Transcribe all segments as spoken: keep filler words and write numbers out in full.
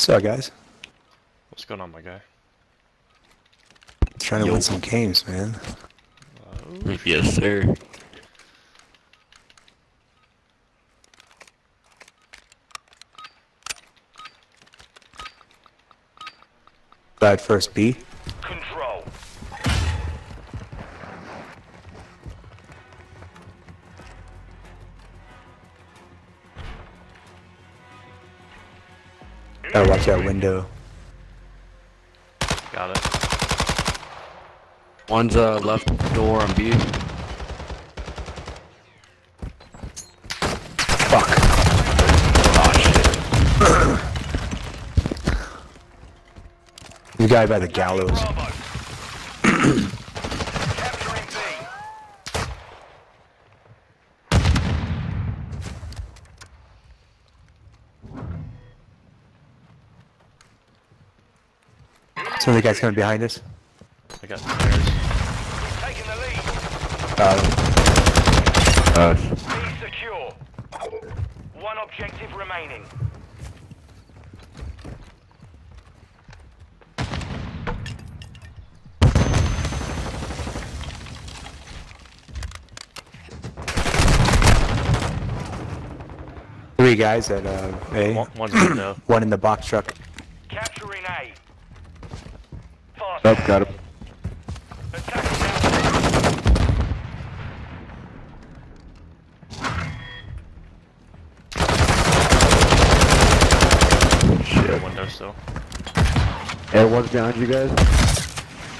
So guys, what's going on, my guy? Trying to Yo. win some games, man. Oh, yes, sir. Side first, B. Control. Gotta watch that window. Got it. One's uh, left door on B. Fuck. Oh, shit. The guy by the gallows. Some of the guys coming behind us. I got some players. Taking the lead. Uh, uh. Be secure. One objective remaining. Three guys at uh, A. One, one, no. One in the box truck. Capturing A. Up, oh, got him. Shit. Window still. Air one's behind you guys.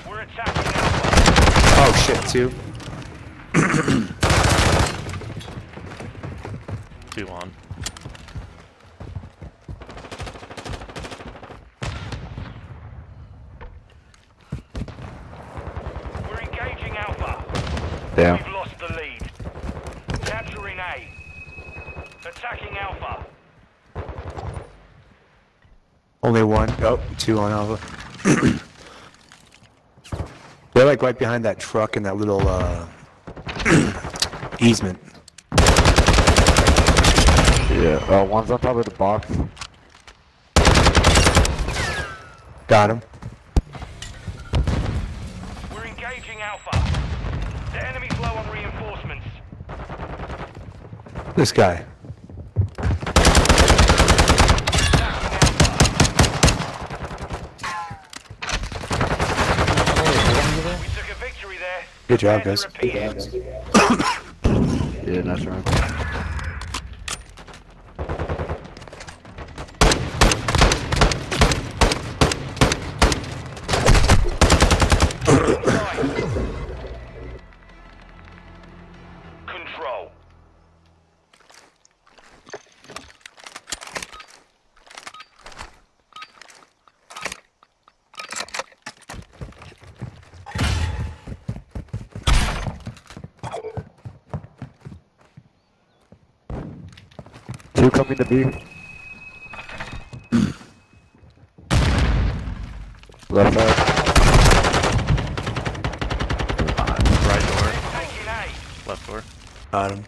We're attacking now. Oh shit, two. Two on. Down. We've lost the lead. Capturing A. Attacking Alpha. Only one. Oh, two on Alpha. They're like right behind that truck and that little uh, easement. Yeah. Uh, one's on top of the box. Got him. We're engaging Alpha. The enemy's low on reinforcements. This guy. We took a victory there. Good job, guys. Yeah, nice round. Two coming to B. Left side. Right door. Left door. Got him.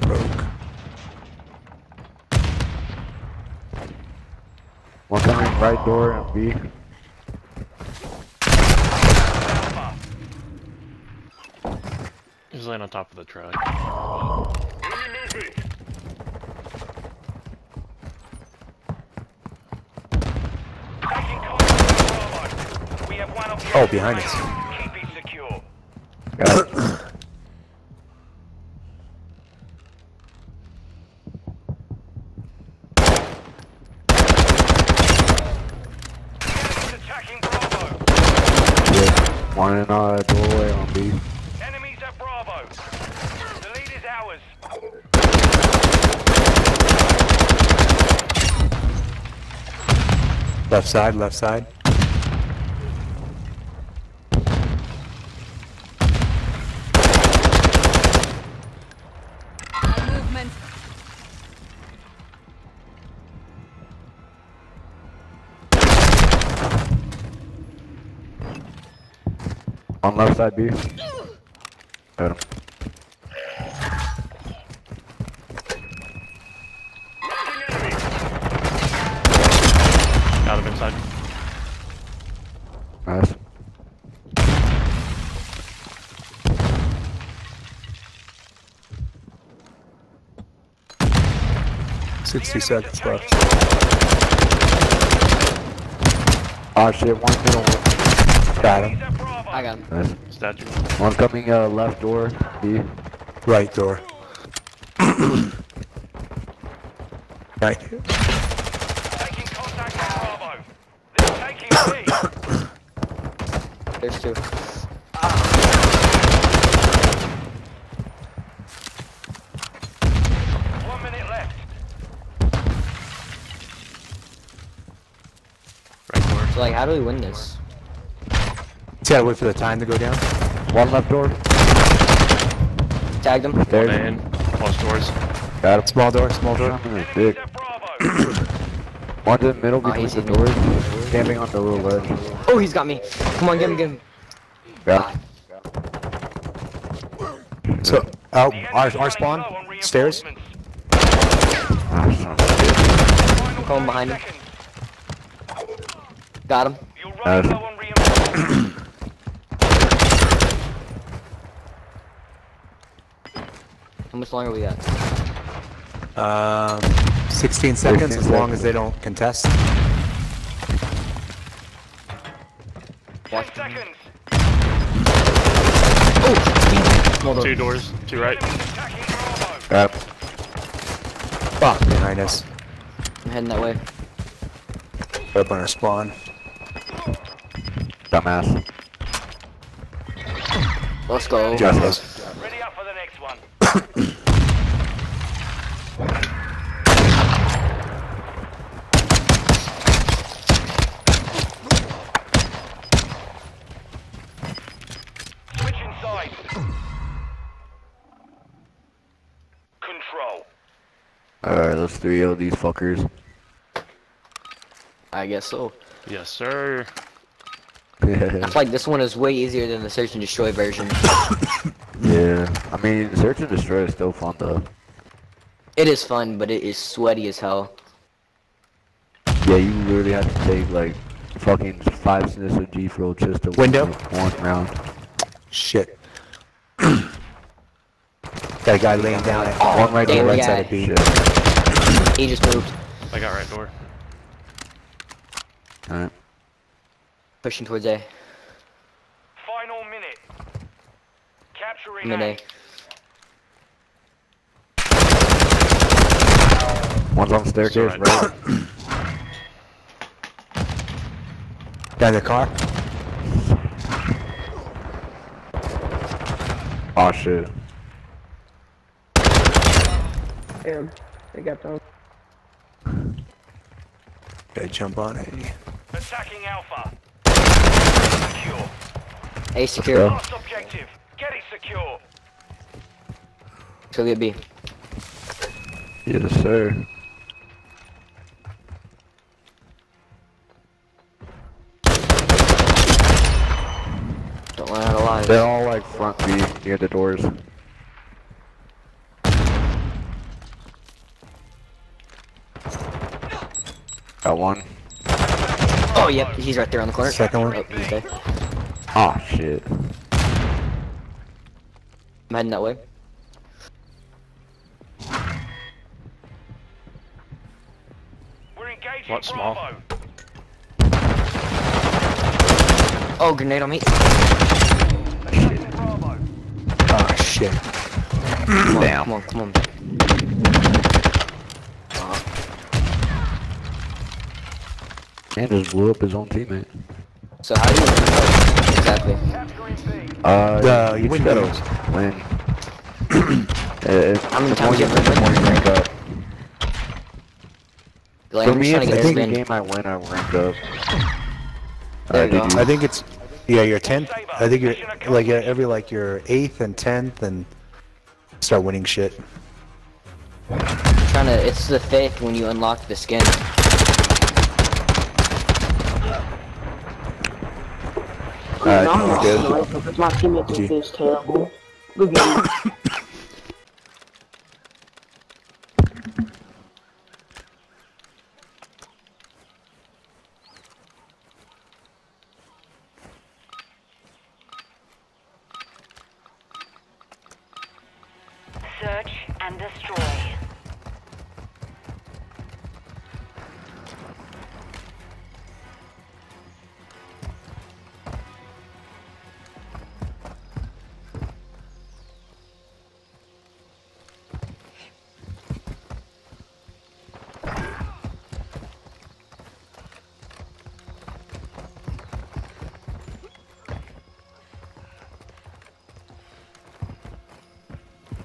Broke. One coming right door and B. He's laying on top of the truck. Oh, behind us. Keep it secure. Got it. Yeah. One in our doorway on B. Left side, left side. Movement. On left side, B. Got him. Nice. Sixty seconds left. Ah shit, one middle. Got him. I got him. Nice. Statue. One coming uh, left door, B. Right door. Right. Taking contact at Bravo. They're taking B. There's two. Ah. One minute left. Right door. So like, how do we win this? Just gotta wait for the time to go down. One left door. Tagged him. There. One in. Close doors. Got him. Small door. Small door. Big. One to the middle between oh, the doors. Camping on the little ledge. Oh, he's got me. Come on, get him, get him. Yeah. So, out. Our, our spawn. Stairs. Going behind him. Got him. Got him. How much longer we got? Um, sixteen seconds, sixteen as long seconds. As they don't contest. Watch seconds. Oh, small door. Two doors, two right. Got him. Fuck, behind us. I'm heading that way. Up on our spawn. Dumbass. Let's go. Just alright, let's three oh these fuckers. I guess so. Yes, sir. I feel like this one is way easier than the search and destroy version. Yeah, I mean, search and destroy is still fun though. It is fun, but it is sweaty as hell. Yeah, you literally have to take like fucking five snits of G for just to window one round. Shit. Got a guy laying down at oh, one right door, right guy. Side of B. Shit. He just moved. I got right door. Alright. Pushing towards A. Final minute. Capturing I'm in A. One's on the staircase, right? Right. Got the car. Oh shit. Damn, they got those. Gotta jump on A. Attacking Alpha. Secure. A secure. Last objective. Get it secure. So get B. Yes, sir. Don't run out of lives. They're all like front B near the doors. Got one. Oh, yep, he's right there on the corner. Second one. Oh, okay. Oh shit. I'm heading that way. We're engaging. What small? Bravo. Oh, grenade on me. Shit. Oh shit. Come on, damn. Come on, come on. And just blew up his own teammate. So how do you exactly? Uh, the you win. How many times you have to rank up? Like, for I'm me, if I think the game I win, I rank up. There you uh, go. I think it's yeah, you're tenth. I think you're like every like your eighth and tenth, and start winning shit. I'm trying to, it's the fifth when you unlock the skin. Alright, no, no, no, no, no. My teammate just is terrible. Good game. and destroy.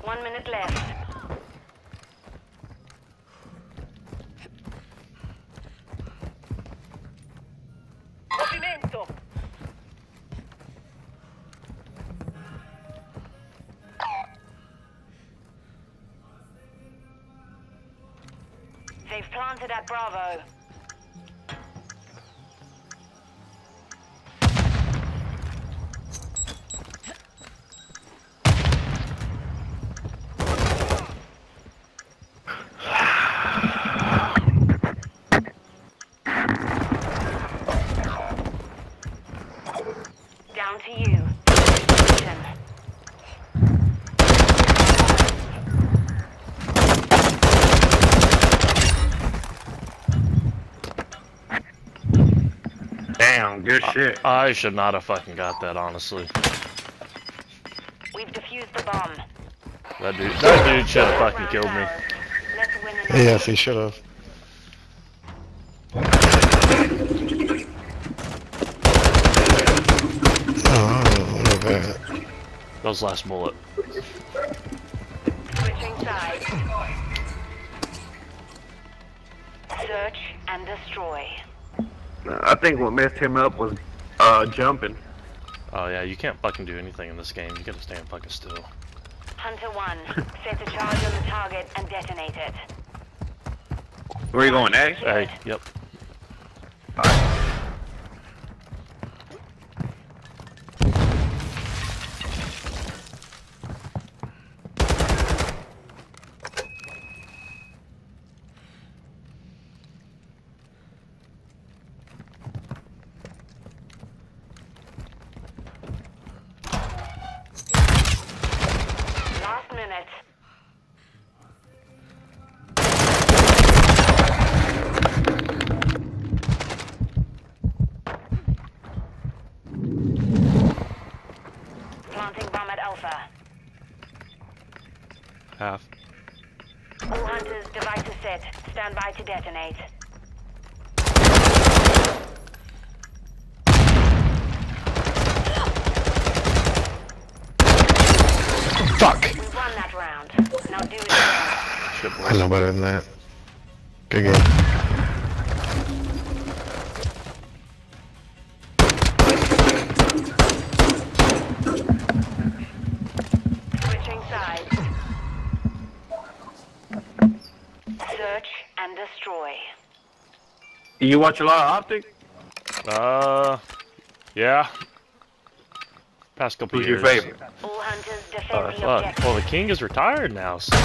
One minute left. Movimento. They've planted at Bravo. Good shit. I, I should not have fucking got that, honestly. We've defused the bomb. That dude, that dude should have fucking killed me. Yes, he should have. Oh, look at that. That was last bullet. Switching sides. Search and destroy. I think what messed him up was uh, jumping. Oh yeah, you can't fucking do anything in this game. You gotta stand fucking still. Hunter one, set a charge on the target and detonate it. Where are you going, A? A, yep. Right. Half. All hunters, devices set. Stand by to detonate. Fuck! We won that round. Now do it. I know better than that. Good game. You watch a lot of Optic? Uh, yeah. Past couple Who's years. Who's your favorite? Uh, fuck. Well, the king is retired now, so.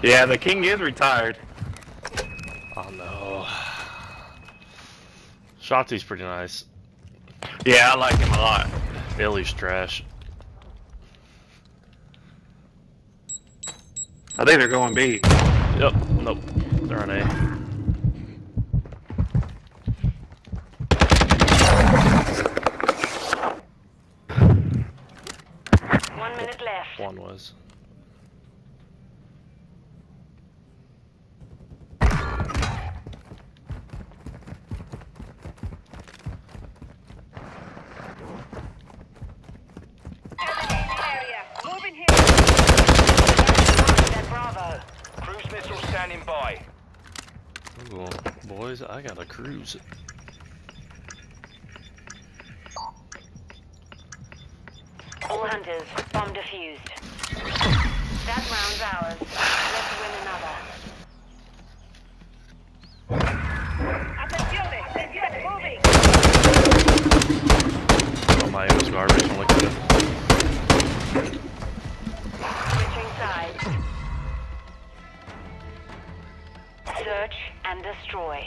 Yeah, the king is retired. Oh no. Shotzi's pretty nice. Yeah, I like him a lot. Billy's trash. I think they're going B. Yep. Nope. They're on A. One was. Bravo. Cruise missile standing by. Ooh, boys, I gotta cruise. All hunters, bomb defused. That round's ours. Let's win another. Oh, my aim is garbage. I'm looking at it. Switching sides. Search and destroy.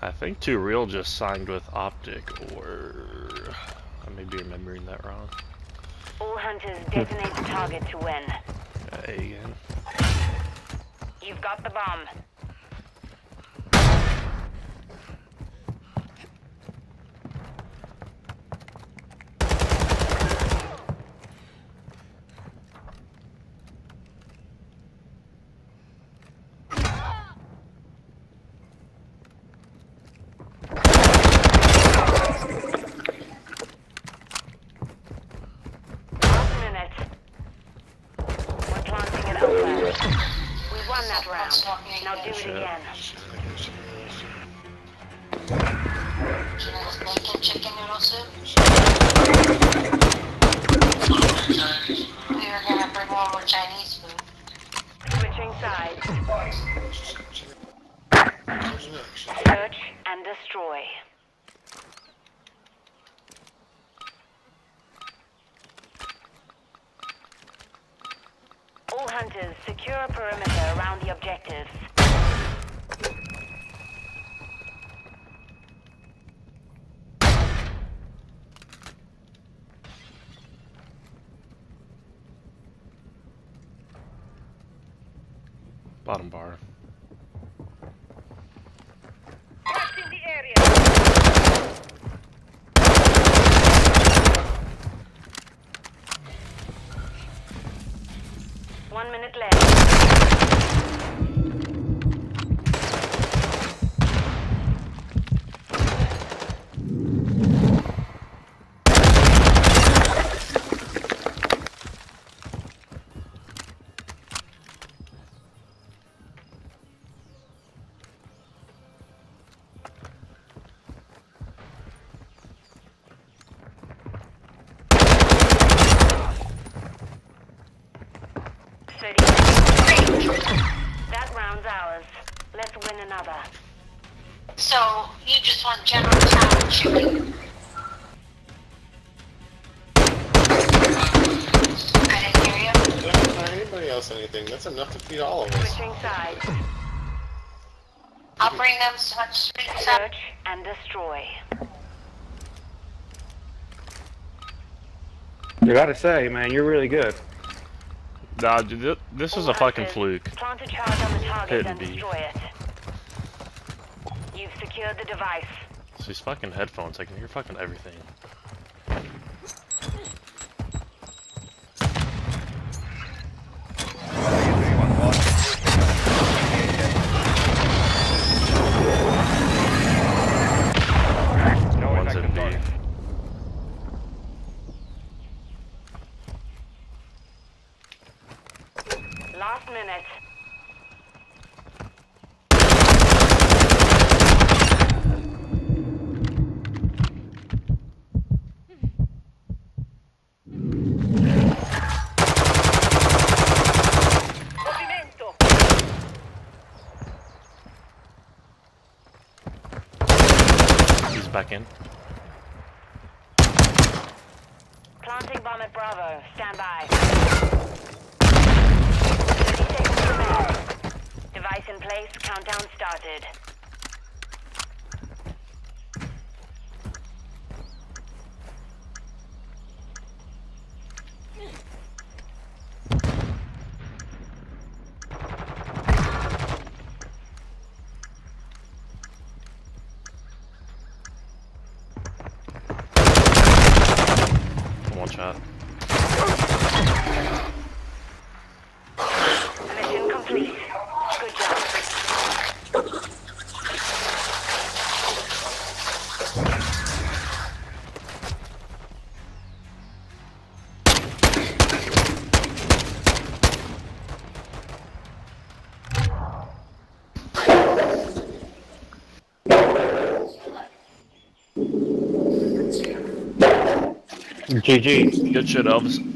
I think Two Real just signed with Optic, or I may be remembering that wrong. All hunters detonate the target to win. Okay. A again. You've got the bomb. Now do it again. We are gonna bring one more Chinese food. Switching sides. Search and destroy. All hunters, secure a perimeter around the objectives. Bottom bar. Watching the area. One minute left. That round's ours. Let's win another. So, you just want general town shooting? I didn't hear you. Don't find anybody else anything. That's enough to feed all of us. Switching sides. I'll bring them so much sweet stuff. Search and destroy. You gotta say, man, you're really good. Nah, dude, th this is a fucking fluke. Plant a charge on the target and destroy it. You've secured the device. It's these fucking headphones, I can hear fucking everything. Last minute. He's back in. Planting bomb at Bravo. Stand by. Device in place, countdown started. One shot. Mission complete. Good job. G G. Good shit, Elvis.